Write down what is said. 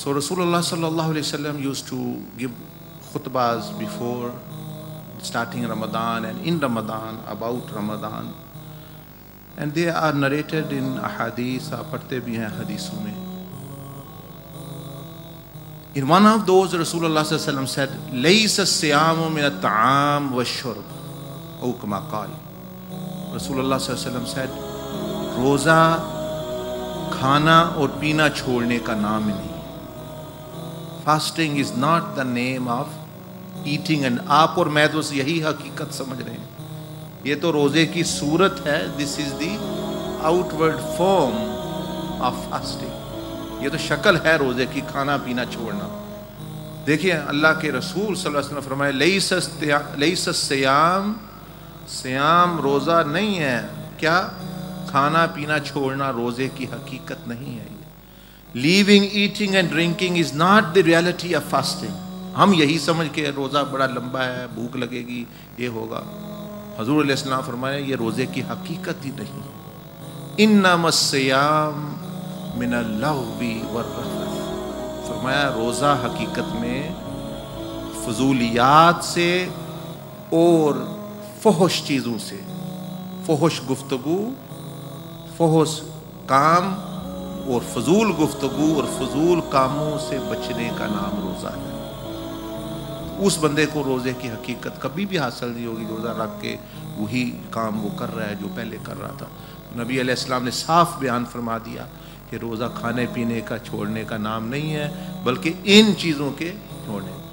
So Rasulullah sallallahu alaihi wasallam used to give khutbas before starting Ramadan and in Ramadan, about Ramadan. And they are narrated in ahadees, आप पढ़ते भी हैं हदीसों में. In one of those, Rasulullah sallallahu alaihi wasallam said, "Laysa siyamu min at'am wa shurb, hukmaqal." Rasulullah sallallahu alaihi wasallam said, "Roza खाना और पीना छोड़ने का नाम नहीं. Fasting is not the name of eating end." आप और मैं तो यही हकीकत समझ रहे हैं. ये तो रोजे की सूरत है. This is the outward form of fasting. ये तो शक्ल है रोजे की, खाना पीना छोड़ना. देखिए अल्लाह के रसूल सल्लल्लाहु अलैहि वसल्लम फरमाए, लैसा सियाम, सियाम रोज़ा नहीं है. क्या? खाना पीना छोड़ना रोज़े की हकीकत नहीं है. Leaving eating and drinking is not the reality of fasting. हम यही समझ के रोज़ा बड़ा लंबा है, भूख लगेगी, ये होगा. हजूर अलैहि सलाम फरमाए ये रोज़े की हकीकत ही नहीं. इन्नमस सियाम मिनल लहवी वर्रफथ. फरमाया रोज़ा हकीकत में फजूलियात से और फहश चीज़ों से, फहश गुफ्तगू, फहश काम और फजूल गुफ्तगू और फजूल कामों से बचने का नाम रोज़ा है. उस बंदे को रोज़े की हकीकत कभी भी हासिल नहीं होगी रोज़ा रख के वही काम वो कर रहा है जो पहले कर रहा था. नबी अलैहि सलाम ने साफ बयान फरमा दिया कि रोज़ा खाने पीने का छोड़ने का नाम नहीं है, बल्कि इन चीज़ों के छोड़ने.